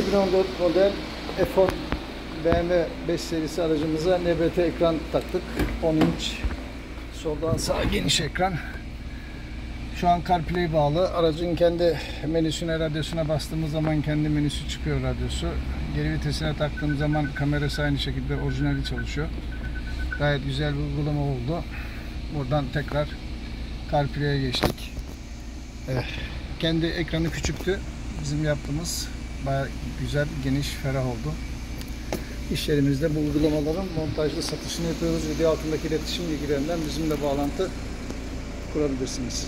2014 model F10 BMW 5 serisi aracımıza NBT ekran taktık. 10 inç soldan sağa geniş ekran. Şu an CarPlay bağlı. Aracın kendi menüsüne, radyosuna bastığımız zaman kendi menüsü çıkıyor, radyosu. Geri vitesine taktığım zaman kamerası aynı şekilde orijinali çalışıyor. Gayet güzel bir uygulama oldu. Buradan tekrar CarPlay'e geçtik. Evet. Kendi ekranı küçüktü. Bizim yaptığımız bayağı güzel, geniş, ferah oldu. İş yerimizde bu uygulamaların montajlı satışını yapıyoruz. Video altındaki iletişim bilgilerinden bizimle bağlantı kurabilirsiniz.